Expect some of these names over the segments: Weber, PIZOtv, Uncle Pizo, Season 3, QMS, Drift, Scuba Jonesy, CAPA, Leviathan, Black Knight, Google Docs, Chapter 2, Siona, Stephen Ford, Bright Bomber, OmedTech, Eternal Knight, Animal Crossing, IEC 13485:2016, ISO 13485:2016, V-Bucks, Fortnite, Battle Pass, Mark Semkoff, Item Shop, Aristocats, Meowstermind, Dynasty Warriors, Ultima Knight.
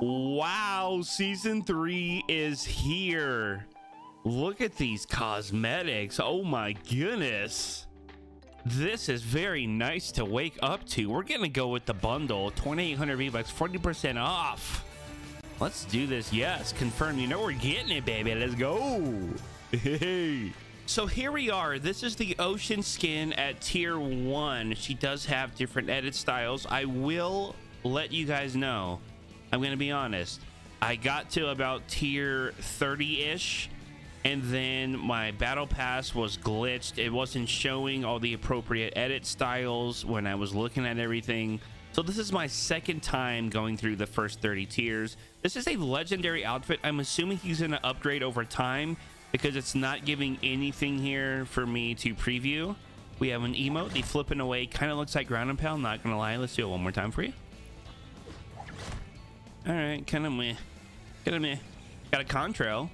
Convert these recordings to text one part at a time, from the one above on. Wow, season 3 is here. Look at these cosmetics. Oh my goodness, this is very nice to wake up to. We're gonna go with the bundle. 2800 V-Bucks, 40% off. Let's do this. Yes, confirm. You know we're getting it, baby. Let's go. Hey. So here we are. This is the ocean skin at tier 1. She does have different edit styles. I will let you guys know, I'm gonna be honest, I got to about tier 30-ish and then my battle pass was glitched. It wasn't showing all the appropriate edit styles when I was looking at everything. So this is my second time going through the first 30 tiers. This is a legendary outfit. I'm assuming he's gonna upgrade over time because it's not giving anything here for me to preview. We have an emote, the flipping away, kind of looks like ground and pound, not gonna lie. Let's do it one more time for you. All right, kind of meh, got a contrail.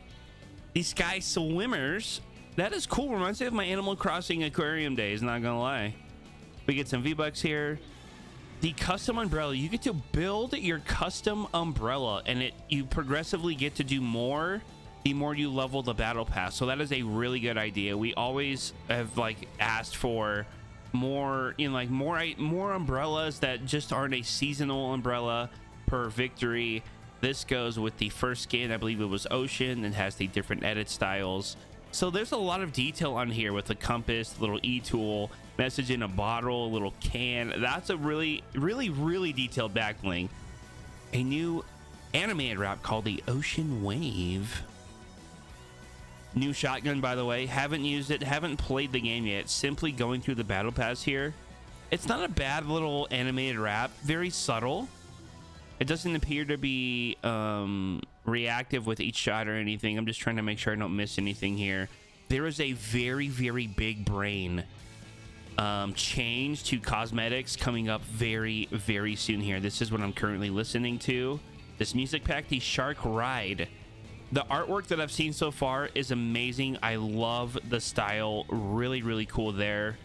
The sky swimmers, that is cool. Reminds me of my Animal Crossing aquarium days, not gonna lie. We get some V-Bucks here. The custom umbrella, you get to build your custom umbrella and you progressively get to do more the more you level the battle pass. So that is a really good idea. We always have like asked for more, you know, like more umbrellas that just aren't a seasonal umbrella per victory. This goes with the first skin, I believe it was ocean, and has the different edit styles. So there's a lot of detail on here with the compass, little e-tool, message in a bottle, a little can. That's a really detailed backlink. A new animated wrap called the Ocean Wave. New shotgun, by the way. Haven't used it, haven't played the game yet, simply going through the battle pass here. It's not a bad little animated wrap, very subtle. It doesn't appear to be reactive with each shot or anything. I'm just trying to make sure I don't miss anything here. There is a very big brain change to cosmetics coming up very soon here. This is what I'm currently listening to. This music pack, the Shark Ride. The artwork that I've seen so far is amazing. I love the style. Really cool there.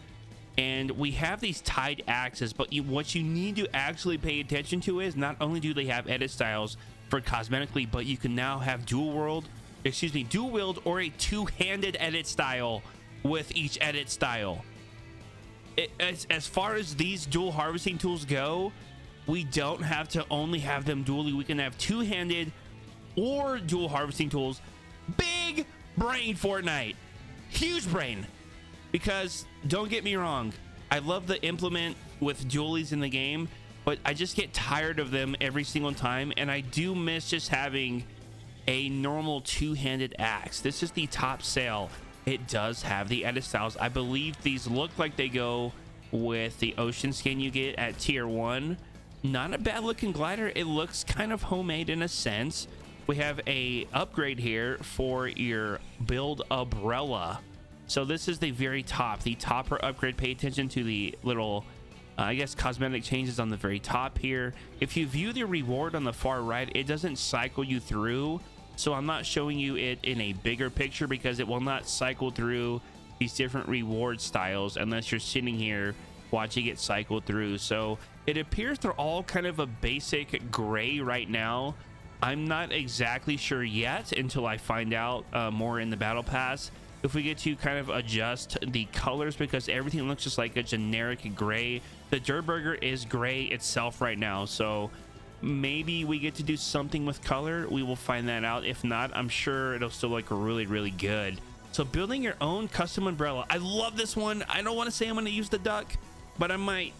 And we have these tied axes, but what you need to actually pay attention to is not only do they have edit styles for cosmetically, but you can now have dual wield or a two-handed edit style with each edit style. As far as these dual harvesting tools go, we don't have to only have them dually. We can have two-handed or dual harvesting tools. Big brain Fortnite, huge brain. Because don't get me wrong, I love the implement with dualies in the game, but I just get tired of them every single time, and I do miss just having a normal two-handed axe. This is the top sail. It does have the edit styles. I believe these look like they go with the ocean skin you get at tier 1. Not a bad looking glider. It looks kind of homemade in a sense. We have a upgrade here for your build umbrella. So this is the very top, the topper upgrade. Pay attention to the little, I guess, cosmetic changes on the very top here. If you view the reward on the far right, it doesn't cycle you through. So I'm not showing you it in a bigger picture because it will not cycle through these different reward styles unless you're sitting here watching it cycle through. So it appears they're all kind of a basic gray right now. I'm not exactly sure yet until I find out more in the battle pass. If we get to kind of adjust the colors, because everything looks just like a generic gray. The Dirt Burger is gray itself right now, so maybe we get to do something with color. We will find that out. If not, I'm sure it'll still look really good. So building your own custom umbrella, I love this one. I don't want to say I'm going to use the duck, but I might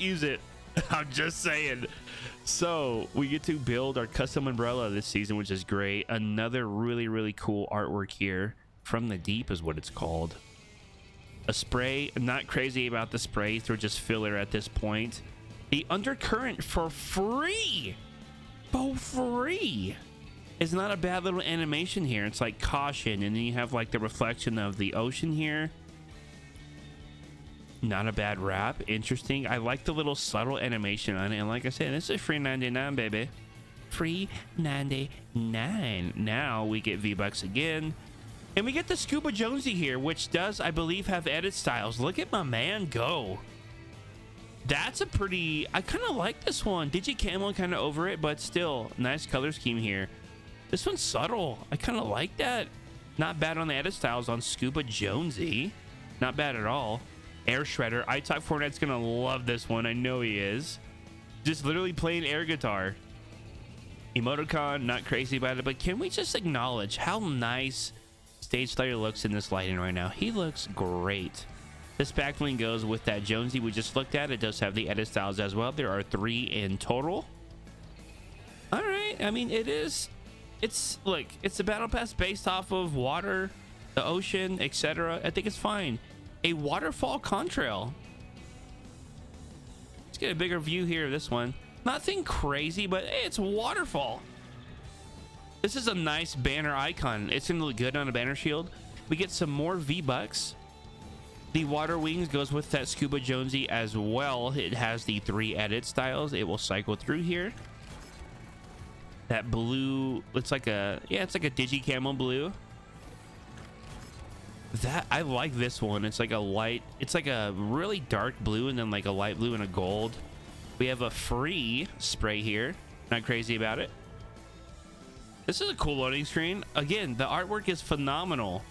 use it. I'm just saying. So we get to build our custom umbrella this season, which is great. Another really cool artwork here. From the Deep is what it's called. A spray, not crazy about the sprays, they're just filler at this point. The undercurrent for free, is not a bad little animation here. It's like caution, and then you have like the reflection of the ocean here. Not a bad wrap, interesting. I like the little subtle animation on it, and like I said, this is free 99, baby. Free 99. Now we get V-Bucks again, and we get the Scuba Jonesy here, which does, I believe, have edit styles. Look at my man go. That's a pretty... I kind of like this one. Digicamo, kind of over it, but still, nice color scheme here. This one's subtle. I kind of like that. Not bad on the edit styles on Scuba Jonesy. Not bad at all. Air Shredder. I type Fortnite's going to love this one. I know he is. Just literally playing air guitar. Emoticon, not crazy about it, but can we just acknowledge how nice Stage Slayer looks in this lighting right now? He looks great. This back bling goes with that Jonesy we just looked at. It does have the edit styles as well. There are 3 in total. All right. I mean, it is... It's, look, it's a battle pass based off of water, the ocean, etc. I think it's fine. A waterfall contrail. Let's get a bigger view here of this one. Nothing crazy, but hey, it's waterfall. This is a nice banner icon. It's gonna look good on a banner shield. We get some more V-Bucks. The water wings goes with that Scuba Jonesy as well. It has the 3 edit styles. It will cycle through here. That blue, it's like a, yeah, it's like a Digicamo blue. That, I like this one. It's like a light, it's like a really dark blue and then like a light blue and a gold. We have a free spray here. Not crazy about it. This is a cool loading screen. Again, the artwork is phenomenal.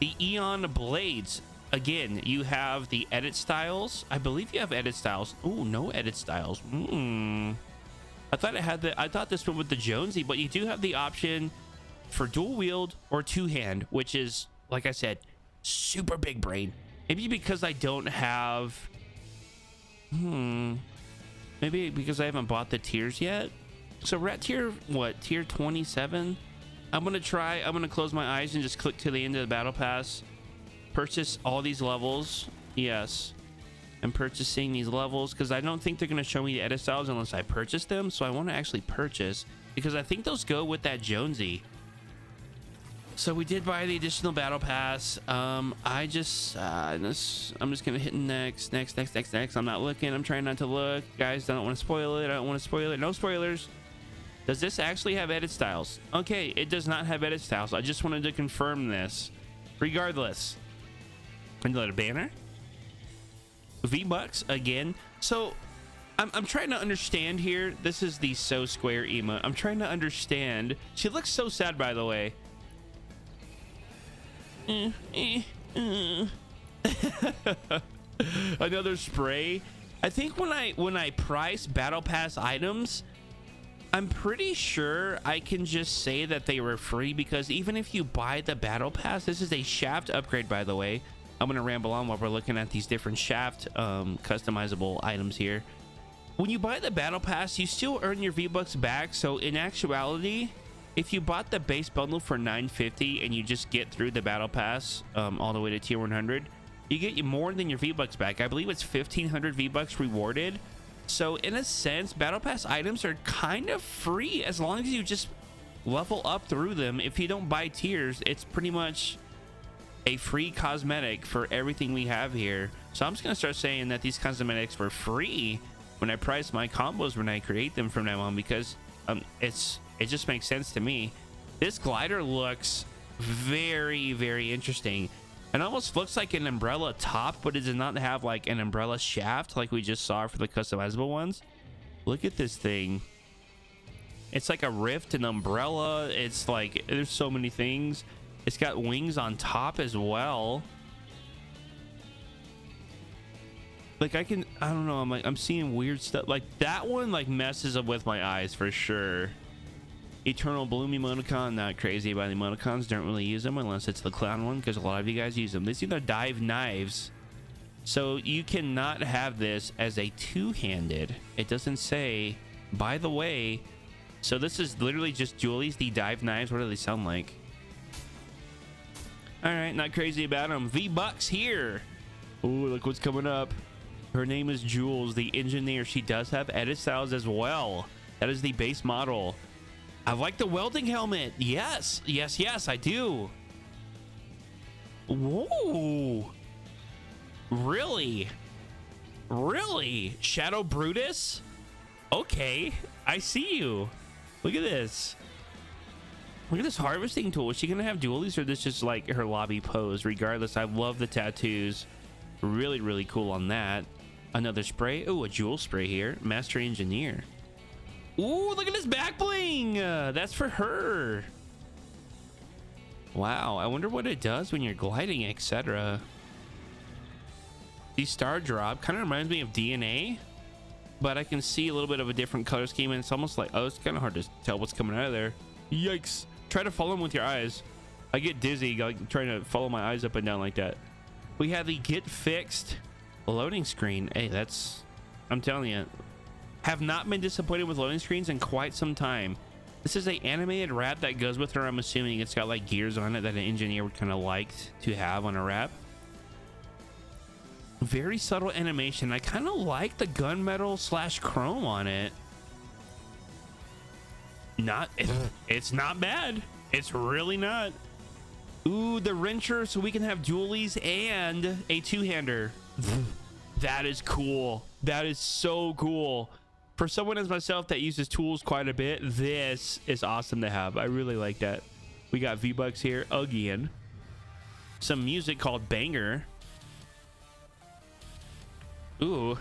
The Eon Blades. Again, you have the edit styles. I believe you have edit styles. Oh, no edit styles. I thought it had the, I thought this one with the Jonesy, but you do have the option for dual wield or 2-hand, which is, like I said, super big brain. Maybe because I don't have, maybe because I haven't bought the tiers yet. So we're at tier, what, tier 27? I'm gonna close my eyes and just click to the end of the battle pass. Purchase all these levels. Yes, I'm purchasing these levels because I don't think they're gonna show me the edit styles unless I purchase them. So I want to actually purchase because I think those go with that Jonesy. So we did buy the additional battle pass. I just I'm just gonna hit next. I'm not looking. I'm trying not to look, guys. I don't want to spoil it. I don't want to spoil it. No spoilers. Does this actually have edit styles? Okay, it does not have edit styles. I just wanted to confirm this. Regardless, another banner, V-Bucks again. So I'm trying to understand here. This is the So Square emote. I'm trying to understand. She looks so sad, by the way. Another spray. I think when I price battle pass items, I'm pretty sure I can just say that they were free, because even if you buy the battle pass, this is a shaft upgrade, by the way. I'm gonna ramble on while we're looking at these different shaft customizable items here. When you buy the battle pass, you still earn your V-Bucks back. So in actuality, if you bought the base bundle for $9.50 and you just get through the battle pass all the way to tier 100, you get more than your V-Bucks back. I believe it's 1,500 V-Bucks rewarded. So in a sense, battle pass items are kind of free as long as you just level up through them. If you don't buy tiers, it's pretty much a free cosmetic for everything we have here. So I'm just gonna start saying that these cosmetics were free when I price my combos, when I create them from now on, because it just makes sense to me. This glider looks very, very interesting. It almost looks like an umbrella top, but it does not have like an umbrella shaft like we just saw for the customizable ones. Look at this thing. It's like a rift, an umbrella. It's like, there's so many things. It's got wings on top as well. Like I don't know. I'm seeing weird stuff. Like that one like messes up with my eyes for sure. Eternal Bloom Emoticon, not crazy about the emoticons. Don't really use them unless it's the clown one, because a lot of you guys use them. These are the dive knives. So you cannot have this as a 2-handed. It doesn't say, by the way. So this is literally just Julie's, the dive knives. What do they sound like? All right, not crazy about them. V-Bucks here. Oh, look what's coming up. Her name is Jules, the engineer. She does have edit styles as well. That is the base model. I like the welding helmet. Yes, yes, yes, I do. Whoa. Really? Really? Shadow Brutus? Okay, I see you. Look at this. Look at this harvesting tool. Is she going to have dualies, or this just like her lobby pose? Regardless, I love the tattoos. Really, really cool on that. Another spray. Oh, a jewel spray here. Master Engineer. Ooh, look at this back bling. That's for her. Wow, I wonder what it does when you're gliding, etc. The star drop kind of reminds me of DNA, but I can see a little bit of a different color scheme, and it's almost like, oh, it's kind of hard to tell what's coming out of there. Yikes. Try to follow them with your eyes. I get dizzy like trying to follow my eyes up and down like that. We have the get fixed loading screen. Hey, that's, I'm telling you, have not been disappointed with loading screens in quite some time. This is a animated wrap that goes with her. I'm assuming it's got like gears on it that an engineer would kind of like to have on a wrap. Very subtle animation. I kind of like the gunmetal slash chrome on it. It's not bad. It's really not. Ooh, the wrencher, so we can have dualies and a two-hander. That is cool. That is so cool. For someone as myself that uses tools quite a bit, this is awesome to have. I really like that. We got V-Bucks here again. Some music called Banger. Ooh.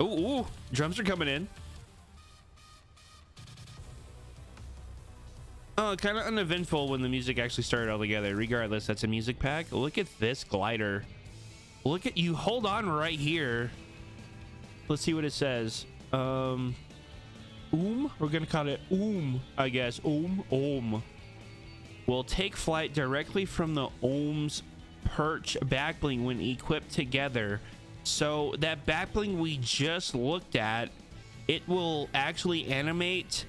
Ooh, drums are coming in. Oh, kind of uneventful when the music actually started all together. Regardless, that's a music pack. Look at this glider. Look at you. Hold on right here. Let's see what it says. We're going to call it I guess. We'll take flight directly from the ohm's perch backbling when equipped together. So that backbling we just looked at, it will actually animate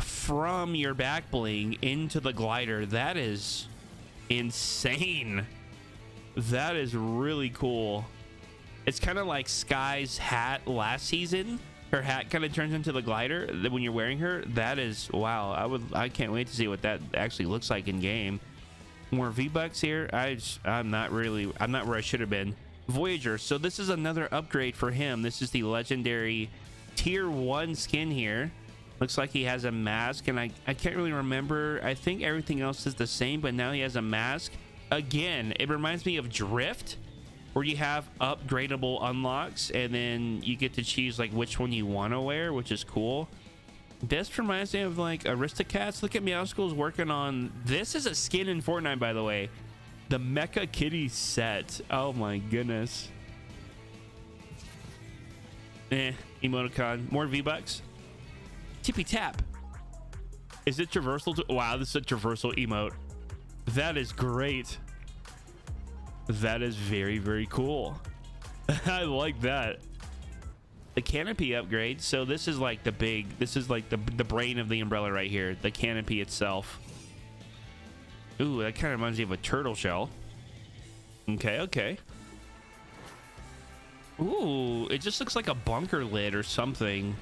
from your back bling into the glider. That is insane. That is really cool. It's kind of like Sky's hat last season. Her hat kind of turns into the glider when you're wearing her. That is, wow. I can't wait to see what that actually looks like in game. More V-Bucks here. I'm not where I should have been. Voyager, so this is another upgrade for him. This is the legendary tier 1 skin here. Looks like he has a mask, and I can't really remember. I think everything else is the same, but now he has a mask. Again, it reminds me of Drift, where you have upgradable unlocks, and then you get to choose like which one you want to wear, which is cool. This reminds me of like Aristocats. Look at Meowschool's working on, this is a skin in Fortnite, by the way. The Mecha Kitty set. Oh my goodness. Emoticon. More V-Bucks. Tippy tap. Is it traversal? Wow, this is a traversal emote. That is great. That is very, very cool. I like that. The canopy upgrade. So this is like the big, this is like the brain of the umbrella right here. The canopy itself. Ooh, that kind of reminds me of a turtle shell. Okay, okay. Ooh, it just looks like a bunker lid or something.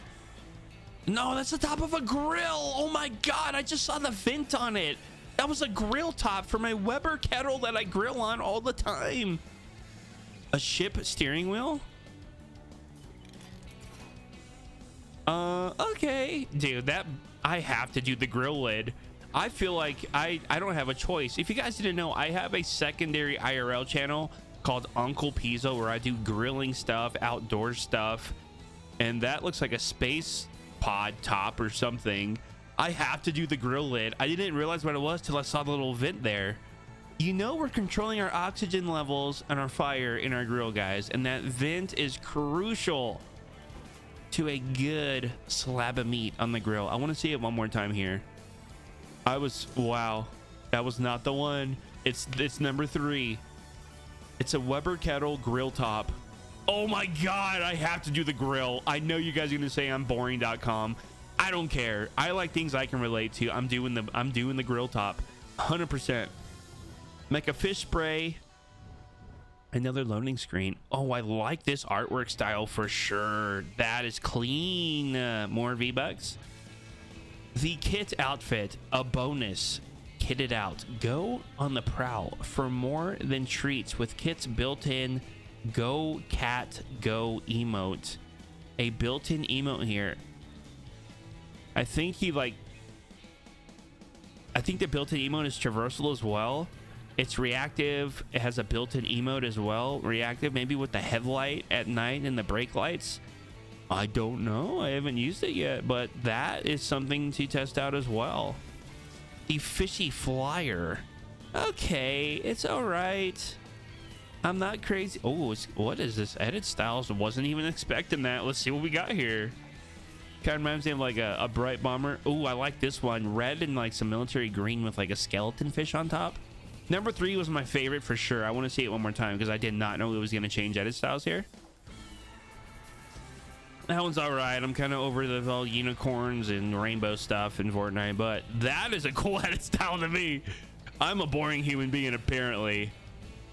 No, that's the top of a grill. Oh my God, I just saw the vent on it. That was a grill top for my Weber kettle that I grill on all the time. A ship steering wheel? Okay. Dude, I have to do the grill lid. I feel like I don't have a choice. If you guys didn't know, I have a secondary IRL channel called Uncle Pizo where I do grilling stuff, outdoor stuff, and that looks like a space pod top or something. I have to do the grill lid. I didn't realize what it was till I saw the little vent there. You know, we're controlling our oxygen levels and our fire in our grill, guys, and that vent is crucial to a good slab of meat on the grill. I want to see it one more time here. Wow, that was not the one. It's number 3. It's a Weber kettle grill top. Oh my God, I have to do the grill. I know you guys are gonna say I'm boring.com. I don't care. I like things I can relate to. I'm doing the grill top 100%. Make a fish spray. Another loading screen. Oh, I like this artwork style for sure. That is clean. More V-Bucks. The kit outfit, a bonus. Kit it out. Go on the prowl for more than treats with kits built in. Go cat, go emote. A built-in emote here. I think the built-in emote is traversal as well. It's reactive. It has a built-in emote as well. Reactive, maybe with the headlight at night and the brake lights. I don't know. I haven't used it yet, but that is something to test out as well. The fishy flyer. Okay, it's all right. I'm not crazy. Oh, what is this? Edit styles. Wasn't even expecting that. Let's see what we got here. Kind of reminds me of like a Bright Bomber. Oh, I like this one. Red and like some military green with like a skeleton fish on top. Number 3 was my favorite for sure. I want to see it one more time because I did not know it was going to change edit styles here. That one's all right. I'm kind of over the all unicorns and rainbow stuff in Fortnite, but that is a cool edit style to me. I'm a boring human being, apparently.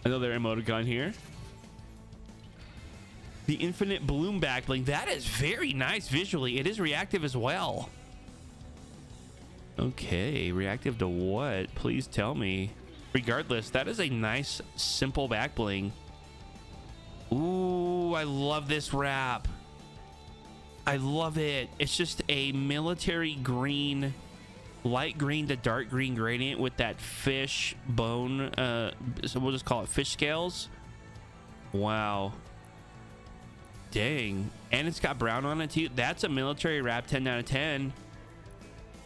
Another emoticon here. The infinite bloom backlink. That is very nice visually. It is reactive as well. Okay, reactive to what? Please tell me. Regardless, that is a nice, simple back bling. Ooh, I love this wrap. I love it. It's just a military green, light green to dark green gradient with that fish bone. So we'll just call it fish scales. Wow. Dang. And it's got brown on it too. That's a military wrap 10 out of 10.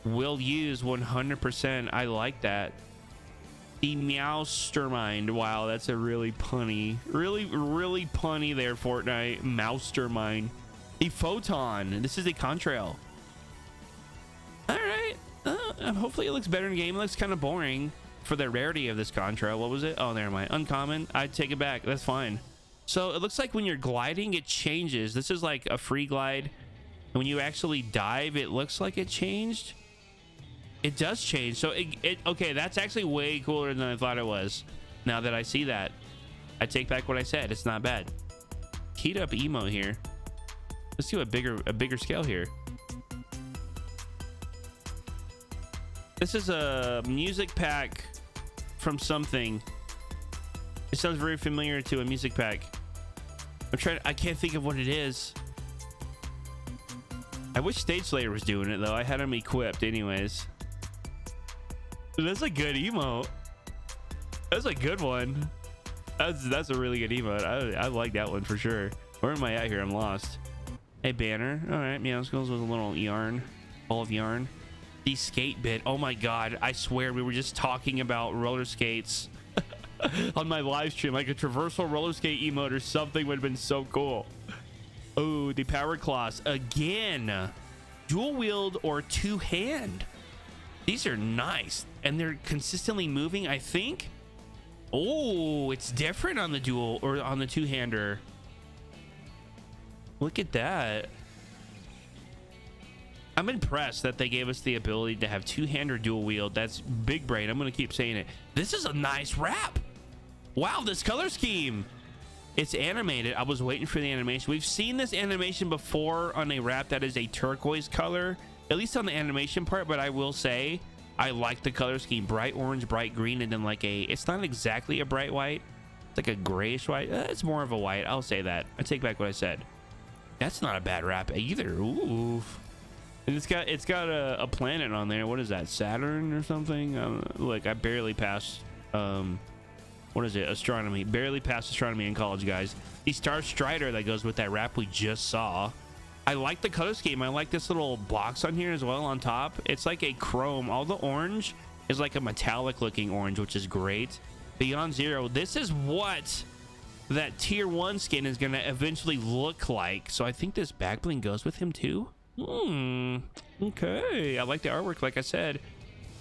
Will use 100%. I like that. The Meowstermind. Wow, that's a really punny. Really punny there, Fortnite. Meowstermind. The Photon. This is a contrail. Alright. Hopefully it looks better in game. It looks kind of boring for the rarity of this contrail. What was it? Oh, never mind. Uncommon. I take it back. That's fine. So it looks like when you're gliding, it changes. This is like a free glide. And when you actually dive, it looks like it changed. It does change. So okay, that's actually way cooler than I thought it was. Now that I see that, I take back what I said. It's not bad. Heat up emo here. Let's do a bigger scale here. This is a music pack from something. It sounds very familiar to a music pack. I can't think of what it is. I wish Stage Slayer was doing it though. I had him equipped anyways. That's a good emote. That's a good one. That's a really good emote. I like that one for sure. Where am I at here? I'm lost. Hey, banner. All right, Meowskulls with a little yarn, ball of yarn. The skate bit. Oh my god! I swear we were just talking about roller skates on my live stream. Like a traversal roller skate emote or something would have been so cool. Oh, the power claws again. Dual wield or two hand. These are nice, and they're consistently moving, I think. Oh, it's different on the dual or on the two-hander. Look at that. I'm impressed that they gave us the ability to have two-hander dual wield. That's big brain. I'm going to keep saying it. This is a nice wrap. Wow, this color scheme. It's animated. I was waiting for the animation. We've seen this animation before on a wrap that is a turquoise color. At least on the animation part, but I will say I like the color scheme. Bright orange, bright green, and then like a... It's not exactly a bright white. It's like a grayish white. It's more of a white. I'll say that. I take back what I said. That's not a bad wrap either. Ooh. And it's got a planet on there. What is that? Saturn or something? Look, I barely passed... what is it? Astronomy. Barely passed astronomy in college, guys. The Star Strider that goes with that wrap we just saw. I like the color scheme. I like this little box on here as well on top. It's like a chrome. All the orange is like a metallic looking orange, which is great. Beyond Zero. This is what that tier 1 skin is going to eventually look like. So I think this back bling goes with him too. Okay. I like the artwork, like I said.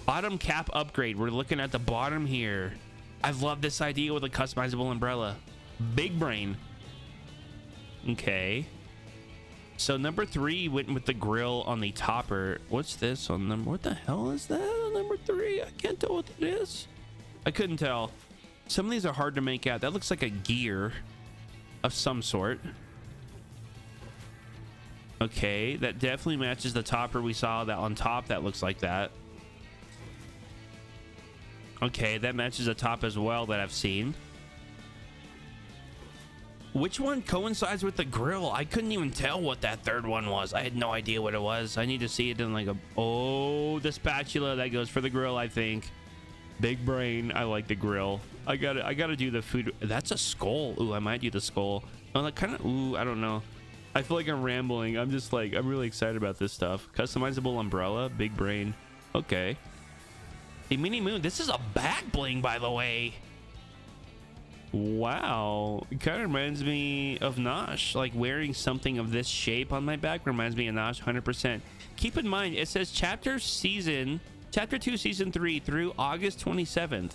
Bottom cap upgrade. We're looking at the bottom here. I love this idea with a customizable umbrella. Big brain. Okay. So number 3 went with the grill on the topper. What's this on number? What the hell is that on number 3? I can't tell what it is. I couldn't tell. Some of these are hard to make out. That looks like a gear of some sort. Okay, that definitely matches the topper we saw. That on top that looks like that. Okay, that matches the top as well that I've seen. Which one coincides with the grill? I couldn't even tell what that third one was. I had no idea what it was. I need to see it in like a... Oh, the spatula that goes for the grill, I think. Big brain. I like the grill. I gotta do the food. That's a skull. Ooh, I might do the skull. I'm like kind of. Ooh, I don't know. I feel like I'm rambling. I'm just like, I'm really excited about this stuff. Customizable umbrella. Big brain. Okay. A mini moon. This is a back bling, by the way. Wow. It kind of reminds me of Nosh. Like wearing something of this shape on my back reminds me of Nosh 100%. Keep in mind, it says Chapter 2 Season 3 through August 27th.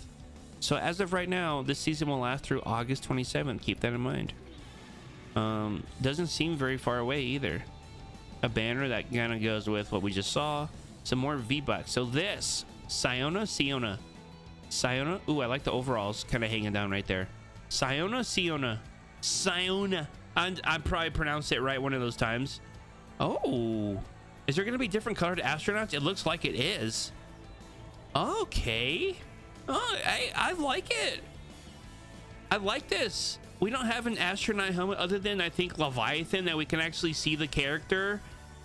So as of right now, this season will last through August 27th. Keep that in mind. Doesn't seem very far away either. A banner that kind of goes with what we just saw. Some more V-Bucks. So this, Siona. Ooh, I like the overalls kind of hanging down right there. Siona. And I probably pronounced it right one of those times. Oh, is there going to be different colored astronauts? It looks like it is. Okay. Oh, I like it. I like this. We don't have an astronaut helmet other than, I think, Leviathan, that we can actually see the character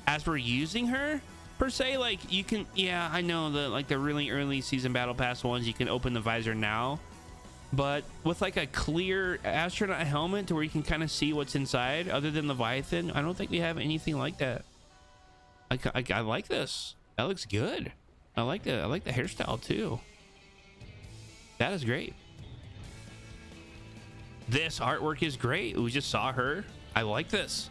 as we're using her, per se. Like, you can... Yeah, I know that, like, the really early season battle pass ones, you can open the visor now. But with, like, a clear astronaut helmet to where you can kind of see what's inside, other than Leviathan, I don't think we have anything like that. I like this. That looks good. I like the hairstyle, too. That is great. This artwork is great. We just saw her. I like this.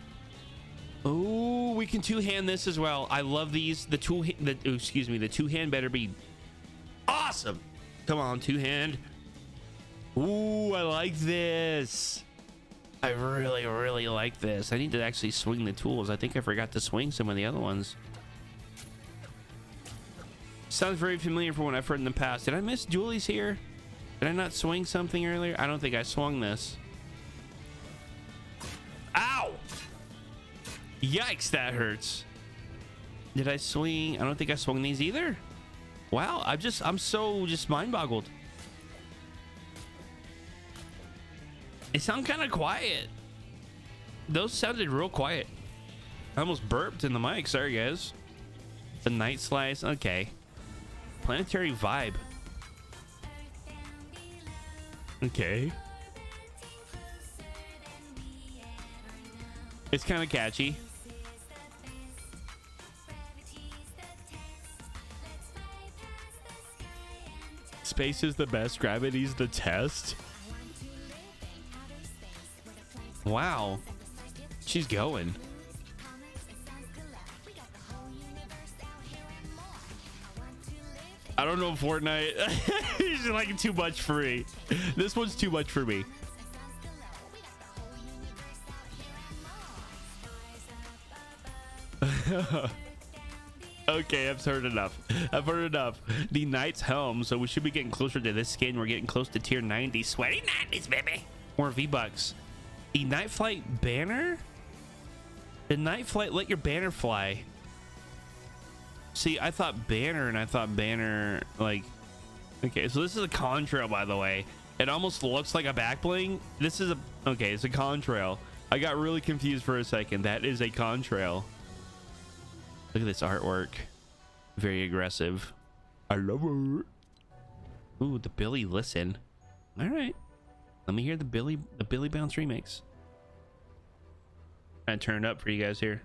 Oh, we can two-hand this as well. I love these. The two-hand better be awesome. Come on, two-hand. Ooh, I like this. I really, really like this. I need to actually swing the tools. I think I forgot to swing some of the other ones. Sounds very familiar from what I've heard in the past. Did I miss Julie's here? Did I not swing something earlier? I don't think I swung this. Ow! Yikes, that hurts. Did I swing? I don't think I swung these either. Wow, I'm so just mind-boggled. It sounded kind of quiet. Those sounded real quiet. I almost burped in the mic. Sorry, guys. The night slice. Okay. Planetary vibe. Okay. It's kind of catchy. Space is the best. Gravity's the test. Wow. She's going. I don't know Fortnite. It's like too much for me. This one's too much for me. Okay, I've heard enough. The Knight's Helm. So we should be getting closer to this skin. We're getting close to tier 90. Sweaty 90s, baby. More V-Bucks. The Night Flight banner? The Night Flight, let your banner fly. See, I thought banner, and I thought banner, like... Okay, so this is a contrail, by the way. It almost looks like a back bling. This is a... Okay, it's a contrail. I got really confused for a second. That is a contrail. Look at this artwork. Very aggressive. I love it. Ooh, the Billy Listen. All right. Let me hear the Billy Bounce remix. I turned up for you guys here.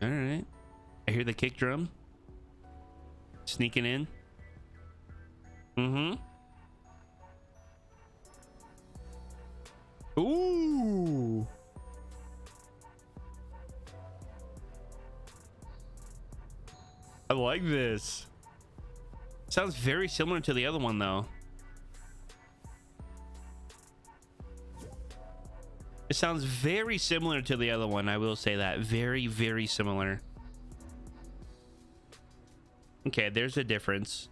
All right. I hear the kick drum sneaking in. Mm-hmm. Ooh. I like this. Sounds very similar to the other one, though. It sounds very similar to the other one. I will say that. Very, very similar. Okay, there's a difference.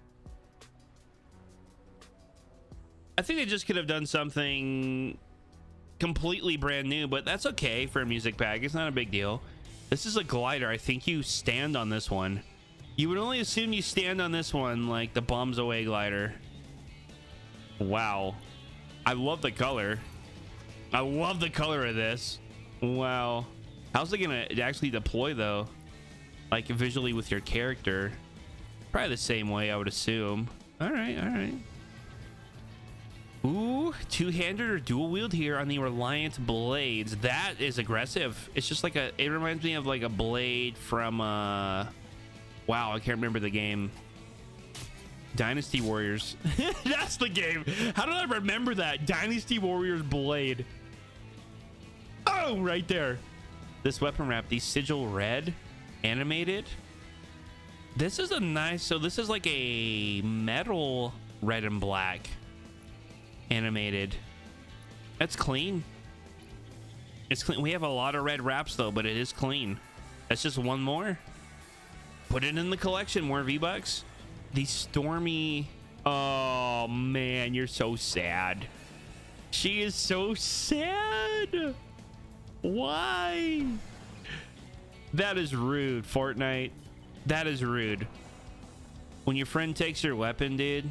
I think they just could have done something completely brand new, but that's okay for a music pack. It's not a big deal. This is a glider. I think you stand on this one. You would only assume you stand on this one, like the bombs away glider. Wow. I love the color. I love the color of this. Wow. How's it gonna actually deploy, though? like visually with your character. Probably the same way, I would assume. All right, all right. Ooh, two-handed or dual wield here on the Reliant blades. That is aggressive. It's just like a, it reminds me of like a blade from wow, I can't remember the game. Dynasty Warriors. That's the game. How did I remember that? Dynasty Warriors blade. Oh, right there. This weapon wrap, the sigil red animated. This is a nice, so this is like a metal red and black animated. That's clean. It's clean. We have a lot of red wraps though, but it is clean. That's just one more. Put it in the collection. More V-Bucks. The Stormy. Oh man, you're so sad. She is so sad. Why? That is rude, Fortnite. That is rude. When your friend takes your weapon, dude.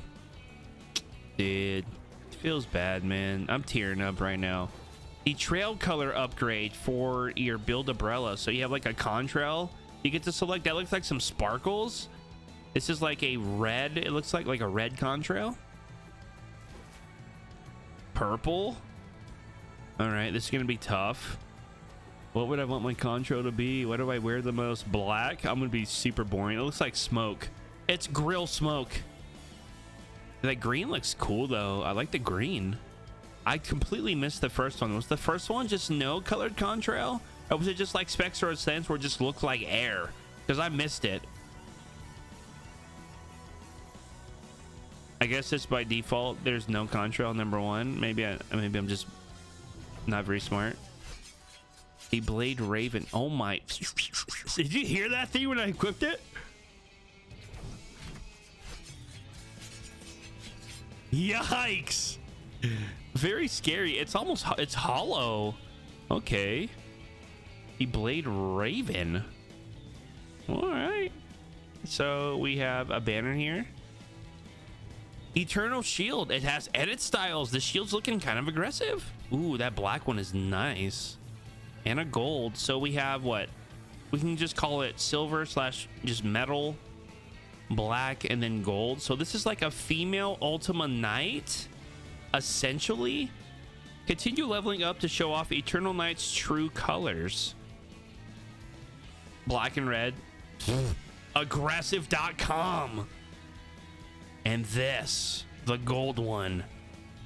Dude. Feels bad, man. I'm tearing up right now. The trail color upgrade for your build umbrella. So you have like a contrail. You get to select. That looks like some sparkles. This is like a red. It looks like a red contrail. Purple. All right, this is gonna be tough. What would I want my contrail to be? What do I wear the most? Black. I'm gonna be super boring. It looks like smoke. It's grill smoke. That green looks cool though. I like the green. I completely missed the first one. Was the first one just no colored contrail? Or was it just like Specs or Sense where it just looked like air? Because I missed it. I guess it's by default. There's no contrail, number one. Maybe I'm just not very smart. The Blade Raven. Oh my. Did you hear that thing when I equipped it? Yikes. Very scary. It's almost, it's hollow. Okay. The Blade Raven. All right. So we have a banner here. Eternal Shield. It has edit styles. The shield's looking kind of aggressive. Ooh, that black one is nice. And a gold. So we have what? We can just call it silver slash just metal. Black and then gold. So this is like a female Ultima Knight essentially. Continue leveling up to show off Eternal Knight's true colors. Black and red. aggressive.com. And this, the gold one,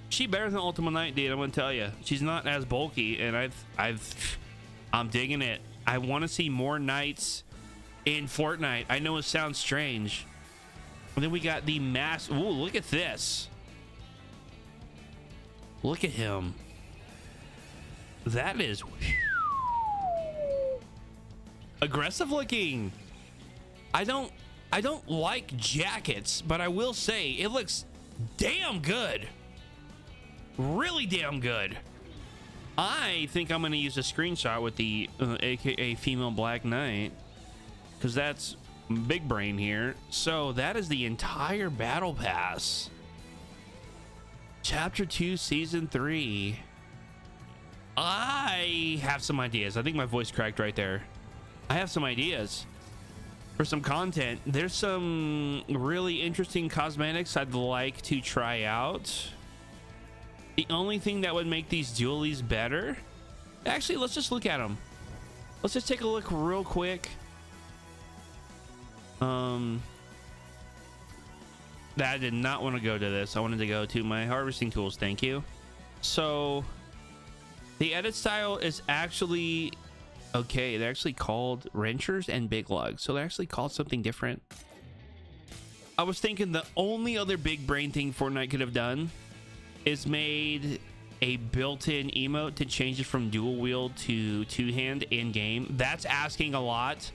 she better than Ultima Knight, dude. I'm gonna tell you, she's not as bulky, and I'm digging it. I want to see more knights in Fortnite. I know it sounds strange. And then we got the mass. Ooh, look at this. Look at him. That is aggressive looking. I don't like jackets, but I will say it looks damn good. Really damn good. I think I'm gonna use a screenshot with the AKA female Black Knight. Because that's big brain here. So that is the entire battle pass. Chapter 2, Season 3. I have some ideas. I think my voice cracked right there. I have some ideas for some content. There's some really interesting cosmetics I'd like to try out. The only thing that would make these dualies better... Actually, let's just look at them. Let's just take a look real quick. That I did not want to go to this. I wanted to go to my harvesting tools. Thank you. So the edit style is actually okay. They're actually called wrenchers and big lugs. So they're actually called something different. I was thinking the only other big brain thing Fortnite could have done is made a built-in emote to change it from dual wield to two hand in game. That's asking a lot.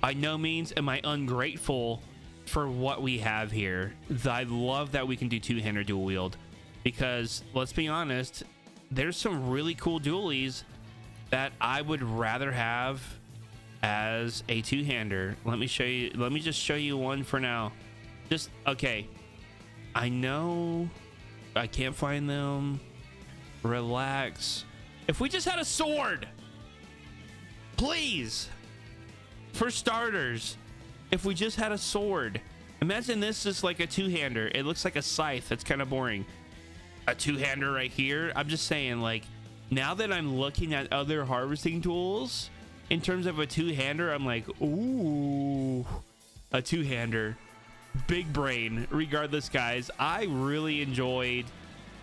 By no means am I ungrateful for what we have here. I love that we can do two-hand or dual wield because, let's be honest, there's some really cool dualies that I would rather have as a two-hander. Let me show you. Let me just show you one for now. Just, okay. I know I can't find them. Relax. If we just had a sword, please. For starters, if we just had a sword. Imagine this is like a two-hander. It looks like a scythe. That's kind of boring. A two-hander right here. I'm just saying, like, now that I'm looking at other harvesting tools, in terms of a two-hander, I'm like, ooh, a two-hander. Big brain. Regardless, guys, I really enjoyed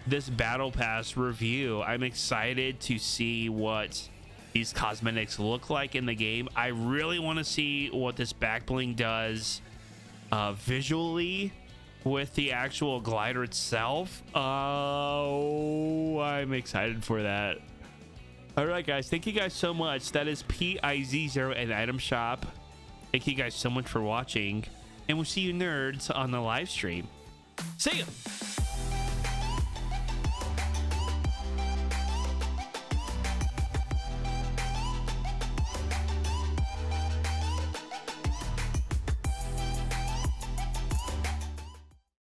this battle pass review. I'm excited to see what these cosmetics look like in the game. I really want to see what this back bling does visually with the actual glider itself. Oh, I'm excited for that. All right, guys, thank you guys so much. That is PIZ0 and Item Shop. Thank you guys so much for watching, and we'll see you nerds on the live stream. See ya.